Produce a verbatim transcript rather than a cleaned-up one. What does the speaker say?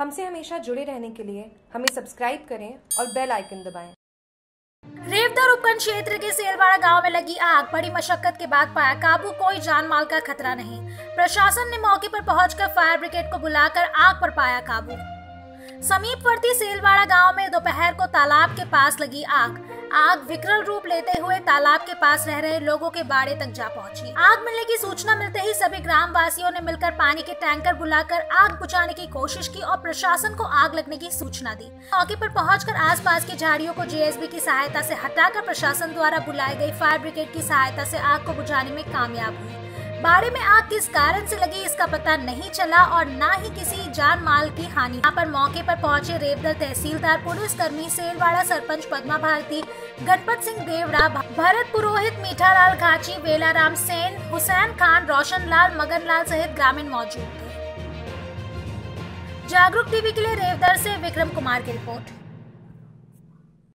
हमसे हमेशा जुड़े रहने के लिए हमें सब्सक्राइब करें और बेल आइकन दबाएं। रेवदार उपखंड क्षेत्र के सेलवाड़ा गांव में लगी आग बड़ी मशक्कत के बाद पाया काबू, कोई जान माल का खतरा नहीं। प्रशासन ने मौके पर पहुंचकर फायर ब्रिगेड को बुलाकर आग पर पाया काबू। समीपवर्ती सेलवाड़ा गांव में दोपहर को तालाब के पास लगी आग आग विकराल रूप लेते हुए तालाब के पास रह रहे लोगों के बाड़े तक जा पहुंची। आग मिलने की सूचना मिलते ही सभी ग्राम वासियों ने मिलकर पानी के टैंकर बुलाकर आग बुझाने की कोशिश की और प्रशासन को आग लगने की सूचना दी। मौके पर पहुंचकर आसपास की झाड़ियों को जे एस बी की सहायता से हटाकर प्रशासन द्वारा बुलाई गई फायर ब्रिगेड की सहायता से आग को बुझाने में कामयाब हुई। बाड़े में आग किस कारण से लगी इसका पता नहीं चला और ना ही किसी जान माल की हानि। यहाँ पर मौके पर पहुंचे रेवदर तहसीलदार, पुलिसकर्मी, सेलवाड़ा सरपंच पद्मा भारती, गणपत सिंह देवड़ा, भरत पुरोहित, मीठा लाल घांची, बेलाराम सेन, हुसैन खान, रोशन लाल, मगन लाल सहित ग्रामीण मौजूद थे। जागरूक टीवी के लिए रेवदर से विक्रम कुमार की रिपोर्ट।